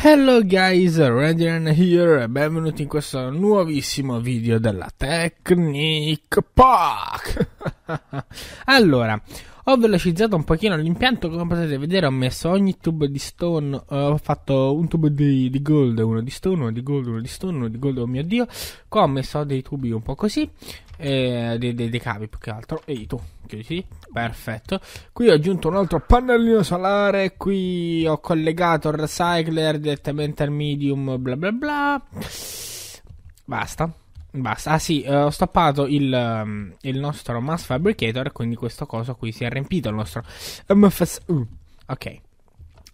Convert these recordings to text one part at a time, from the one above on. Hello guys, Randyrenna here e benvenuti in questo nuovissimo video della Technic Pack. Allora, ho velocizzato un pochino l'impianto, come potete vedere ho messo ogni tubo di stone, ho fatto un tubo di gold, uno di stone, uno di gold, uno di stone, uno di gold, oh mio dio. Qua ho messo dei tubi un po' così, dei cavi più che altro, ehi tu, chiudi, perfetto. Qui ho aggiunto un altro pannellino solare, qui ho collegato il recycler direttamente al medium, bla bla bla. Basta. Ah sì, ho stoppato il nostro mass fabricator, quindi questo coso qui si è riempito, il nostro MFS. Ok,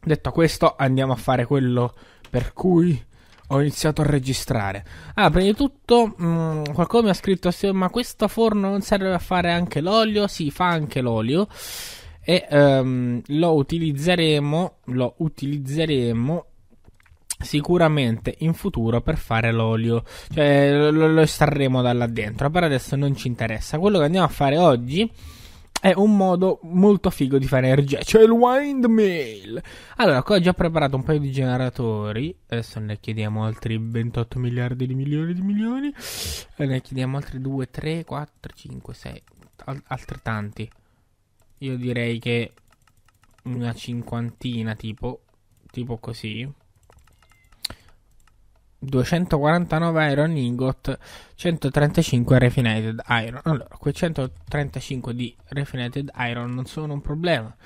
detto questo andiamo a fare quello per cui ho iniziato a registrare. Ah, prima di tutto qualcuno mi ha scritto: ma questo forno non serve a fare anche l'olio? Si fa anche l'olio e lo utilizzeremo sicuramente in futuro per fare l'olio, cioè lo estrarremo da là dentro, però adesso non ci interessa. Quello che andiamo a fare oggi è un modo molto figo di fare energia, cioè il windmill. Allora, qua ho già preparato un paio di generatori, adesso ne chiediamo altri 28 miliardi di milioni di milioni, e ne chiediamo altri 2, 3, 4, 5, 6, altrettanti. Io direi che una cinquantina tipo così. 249 iron ingot, 135 refined iron. Allora, quei 135 di refined iron non sono un problema.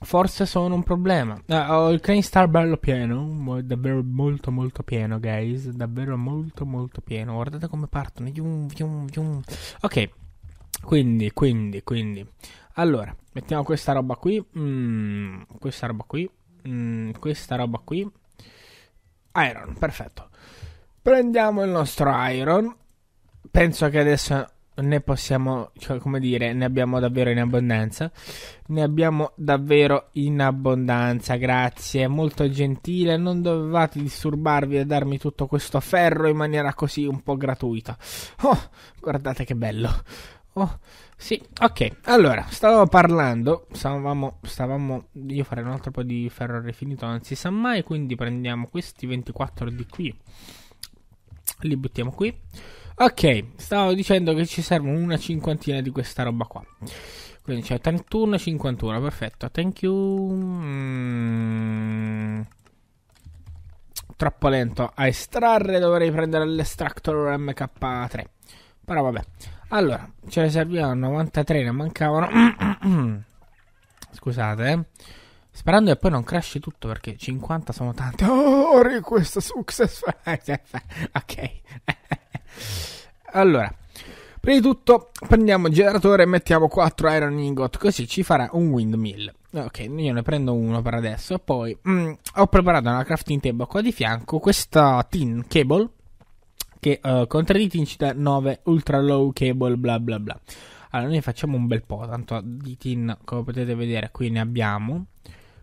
Forse sono un problema. Ho il crane star bello pieno, davvero molto molto pieno, guys. Davvero molto molto pieno. Guardate come partono. Ok, quindi. Allora, mettiamo questa roba qui. Questa roba qui. Iron, perfetto. Prendiamo il nostro iron. Penso che adesso ne possiamo, cioè, come dire, ne abbiamo davvero in abbondanza. Grazie, molto gentile. Non dovevate disturbarvi a darmi tutto questo ferro in maniera così un po' gratuita. Oh, guardate che bello. Oh, sì, ok. Allora, stavamo parlando. Io farei un altro po' di ferro rifinito, non si sa mai. Quindi prendiamo questi 24 di qui, li buttiamo qui. Ok, stavo dicendo che ci servono una cinquantina di questa roba qua. Quindi c'è 31, 51, perfetto. Thank you. Troppo lento a estrarre, dovrei prendere l'estractor MK3. Però vabbè. Allora, ce ne servivano 93, ne mancavano. Scusate, sperando che poi non crashi tutto, perché 50 sono tanti. Oh, questo success. Ok. Allora, prima di tutto prendiamo il generatore e mettiamo 4 iron ingot, così ci farà un windmill. Ok, io ne prendo uno per adesso. Poi ho preparato una crafting table qua di fianco, questa tin cable che con 3 diti ci dà 9 ultra low cable, bla bla bla. Allora noi facciamo un bel po', tanto di tin, come potete vedere qui ne abbiamo,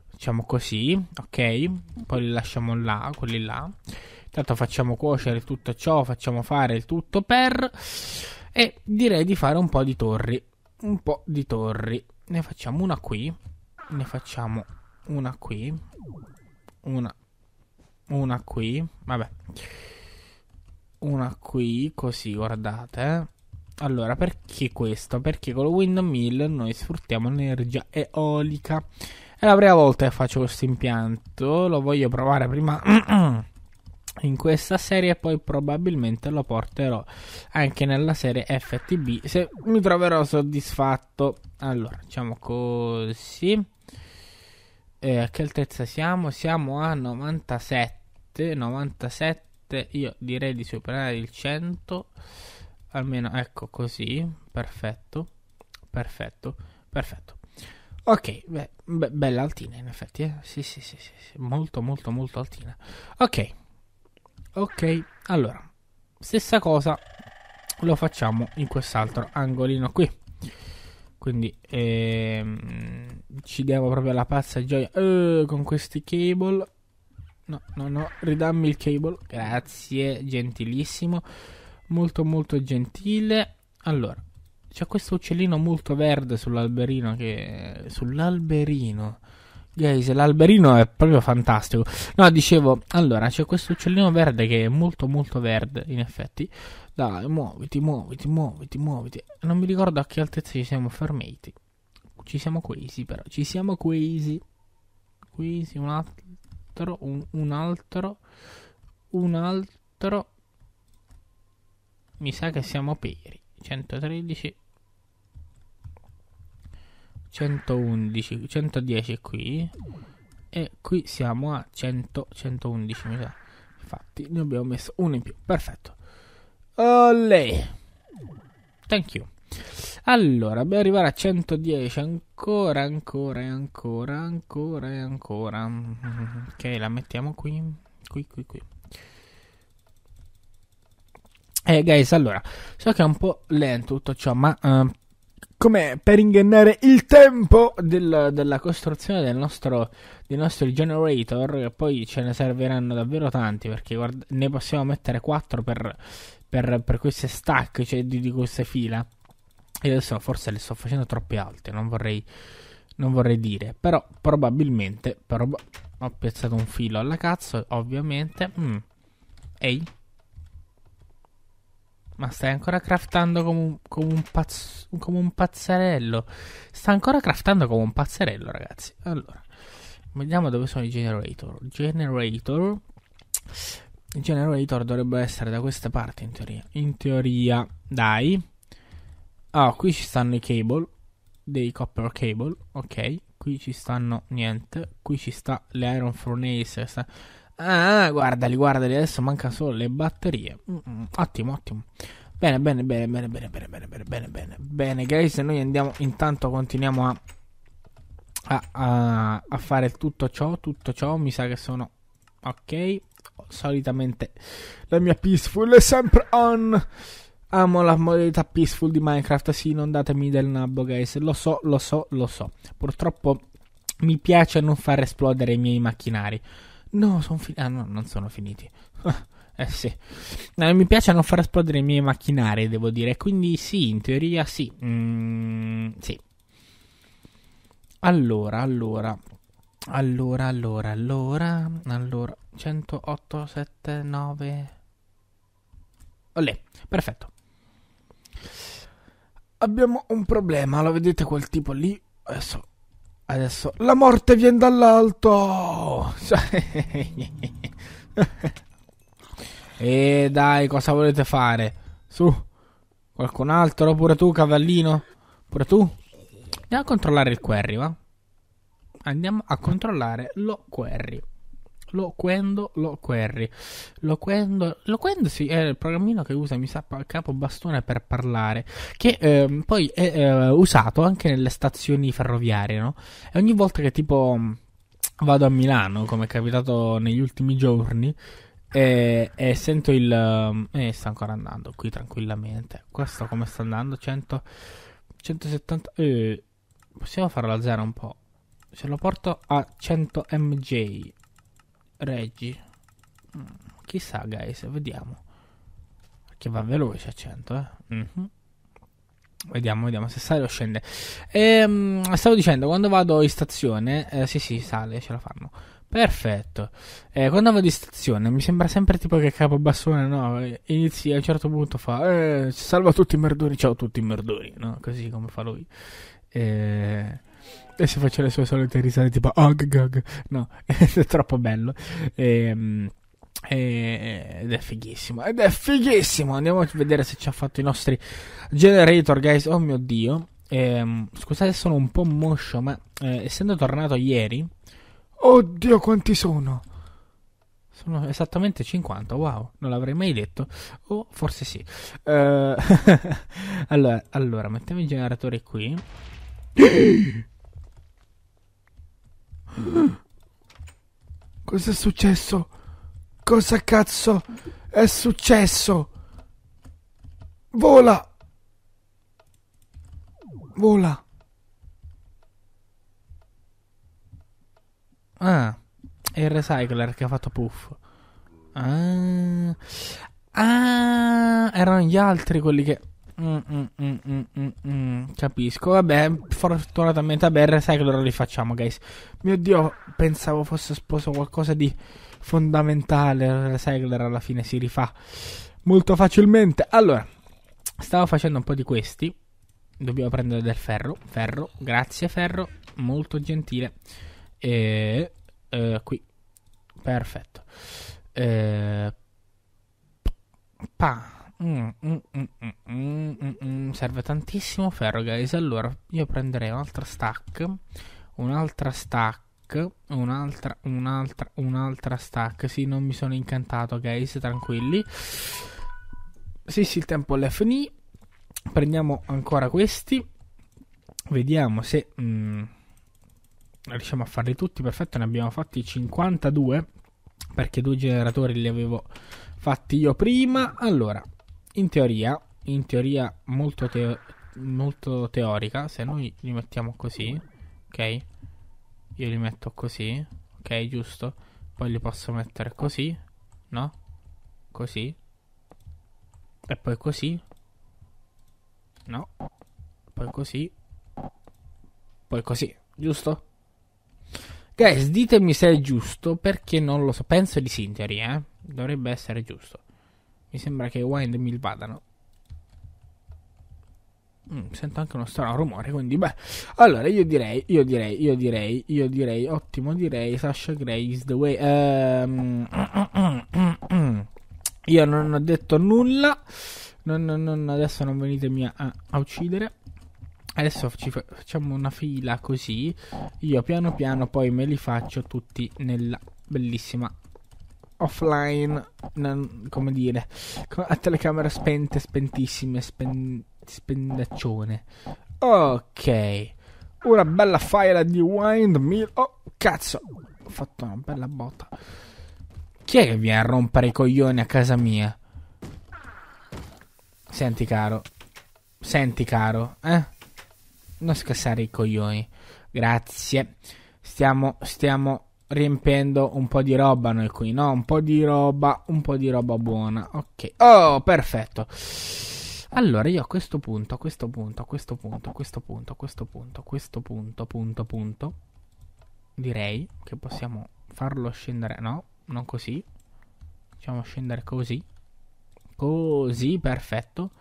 facciamo così, ok, poi li lasciamo là, quelli là. Intanto facciamo cuocere tutto ciò, facciamo fare il tutto per, e direi di fare un po' di torri, ne facciamo una qui, una qui, vabbè, una qui, così, guardate. Allora, perché questo? Perché con lo windmill noi sfruttiamo l'energia eolica. È la prima volta che faccio questo impianto, lo voglio provare prima in questa serie e poi probabilmente lo porterò anche nella serie FTB se mi troverò soddisfatto. Allora, diciamo così. A che altezza siamo? Siamo a 97. Io direi di superare il 100, almeno, ecco, così, perfetto. Ok, bella altina in effetti, eh? Sì, molto altina. Ok, allora stessa cosa lo facciamo in quest'altro angolino qui, quindi ci diamo proprio la pazza gioia con questi cable. No, ridammi il cable, grazie, gentilissimo, molto gentile. Allora, c'è questo uccellino molto verde sull'alberino Guys, l'alberino è proprio fantastico. No, dicevo, allora c'è questo uccellino verde che è molto molto verde, in effetti. Dai, muoviti, muoviti, muoviti, muoviti. Non mi ricordo a che altezza ci siamo fermati. Ci siamo quasi, però. Ci siamo quasi. Quasi, un altro, un altro, un altro. Mi sa che siamo peri. 113. 111, 110 qui. E qui siamo a 100, 111 mi sa. Infatti ne abbiamo messo uno in più. Perfetto. Olè. Thank you. Allora, dobbiamo arrivare a 110. Ancora, ancora e ancora, ancora e ancora. Ok, la mettiamo qui. Qui, qui, qui. Guys, allora, so che è un po' lento tutto ciò, ma... come per ingannare il tempo della costruzione dei nostri generator, che poi ce ne serviranno davvero tanti, perché guarda, ne possiamo mettere 4 per queste stack, cioè di queste fila. E adesso forse le sto facendo troppe alte, non vorrei dire, però probabilmente ho piazzato un filo alla cazzo, ovviamente. Ehi, ma stai ancora craftando come un pazzerello. Sta ancora craftando come un pazzerello, ragazzi. Allora, vediamo dove sono i generator. Generator dovrebbero essere da queste parti, in teoria. Dai. Ah, qui ci stanno i cable. Dei copper cable. Ok, qui ci stanno niente. Qui ci sta le iron furnace. Ah, guardali, guardali. Adesso manca solo le batterie. Ottimo, ottimo. Bene, bene, bene, bene, bene, bene, bene, bene, bene, bene. Bene, guys, noi andiamo. Intanto continuiamo a fare tutto ciò, tutto ciò. Mi sa che sono ok. Solitamente la mia peaceful è sempre on. Amo la modalità peaceful di Minecraft. Sì, non datemi del nabbo, guys. Lo so, lo so, lo so. Purtroppo mi piace non far esplodere i miei macchinari. No, sono finiti. Ah, no, non sono finiti. Sì. No, mi piace non far esplodere i miei macchinari, devo dire. Quindi sì, in teoria sì. Sì. Allora. 108, 7, 9. Olè, perfetto. Abbiamo un problema, lo vedete quel tipo lì? Adesso la morte viene dall'alto. E dai, cosa volete fare? Su, qualcun altro? Pure tu, cavallino? Pure tu? Andiamo a controllare il query, va? Andiamo a controllare lo query. Loquendo, sì, è il programmino che usa, mi sa, capo bastone per parlare, che poi è usato anche nelle stazioni ferroviarie, no? E ogni volta che tipo vado a Milano, come è capitato negli ultimi giorni, e sento il... sta ancora andando qui tranquillamente. Questo come sta andando? 100... 170... possiamo farlo a zero un po'. Se lo porto a 100 mj... Reggi, chissà, guys, vediamo. Perché va veloce a 100, eh? Vediamo se sale o scende. Stavo dicendo, quando vado in stazione, sì, sale, ce la fanno. Perfetto. Quando vado in stazione, mi sembra sempre tipo che capo bastone, no? Inizi a un certo punto fa, salva tutti i merdoni, ciao tutti i merdoni, no? Così come fa lui. E si faceva le sue solite risate tipo og. No, è troppo bello. Ed è fighissimo. Andiamo a vedere se ci ha fatto i nostri generator, guys. Oh mio dio. Scusate, sono un po' moscio, ma essendo tornato ieri... Oddio, quanti sono? Sono esattamente 50, wow, non l'avrei mai detto. O forse sì. Allora, mettiamo i generatori qui. Cosa è successo? Cosa cazzo è successo? Vola! Vola! Ah, è il recycler che ha fatto puff. Ah, erano gli altri quelli che... Capisco, vabbè, fortunatamente vabbè, sai che allora li facciamo, guys. Mio Dio, pensavo fosse sposo qualcosa di fondamentale. La Segler alla fine si rifà molto facilmente. Allora, stavo facendo un po' di questi. Dobbiamo prendere del ferro. Ferro, grazie ferro, molto gentile. E qui, perfetto. Serve tantissimo ferro, guys. Allora, io prenderei un'altra stack. Un'altra stack. Un'altra stack. Sì, non mi sono incantato, guys, tranquilli. Sì, il tempo è finito. Prendiamo ancora questi. Vediamo se riusciamo a farli tutti. Perfetto, ne abbiamo fatti 52, perché 2 generatori li avevo fatti io prima. Allora, in teoria molto teorica, se noi li mettiamo così, ok? Io li metto così, ok, giusto? Poi li posso mettere così, no? Così. E poi così. No. Poi così. Poi così, giusto? Guys, ditemi se è giusto, perché non lo so. Penso di sì, in teoria, eh? Dovrebbe essere giusto. Mi sembra che i Windmill vadano. Sento anche uno strano rumore, quindi beh. Allora, io direi, ottimo, direi, Sasha Grey is the way. Io non ho detto nulla. No, adesso non venitemi a uccidere. Adesso ci facciamo una fila così. Io piano piano poi me li faccio tutti nella bellissima offline, come dire, a telecamera spente, spentissime, spendaccione. Ok, una bella fila di Windmill. Oh, cazzo, ho fatto una bella botta. Chi è che viene a rompere i coglioni a casa mia? Senti caro, eh? Non scassare i coglioni. Grazie. Stiamo riempiendo un po' di roba noi qui, no? Un po' di roba buona. Ok. Oh, perfetto. Allora, io a questo punto, direi che possiamo farlo scendere, no, non così. Facciamo scendere così. Così, perfetto.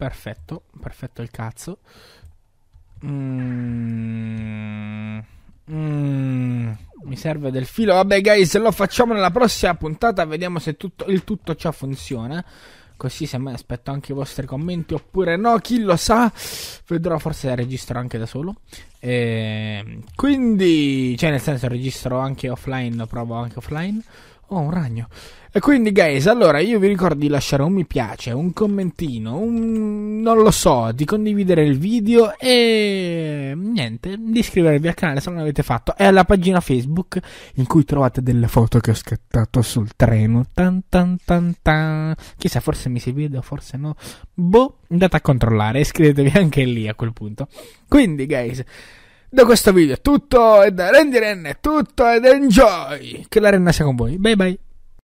Perfetto il cazzo. Mi serve del filo. Vabbè, guys, lo facciamo nella prossima puntata. Vediamo se tutto ciò funziona. Così, se mai aspetto anche i vostri commenti oppure no, chi lo sa. Vedrò, forse registro anche da solo. Quindi, cioè, nel senso, registro anche offline. Provo anche offline. Oh, un ragno. E quindi, guys, allora io vi ricordo di lasciare un mi piace, un commentino, non lo so, di condividere il video e niente, di iscrivervi al canale se non l'avete fatto, e alla pagina Facebook in cui trovate delle foto che ho scattato sul treno. Chissà, forse mi si vede, forse no. Boh, andate a controllare, iscrivetevi anche lì a quel punto. Quindi, guys, da questo video è tutto, e da Randyrenna è tutto, ed enjoy! Che la renna sia con voi, bye bye!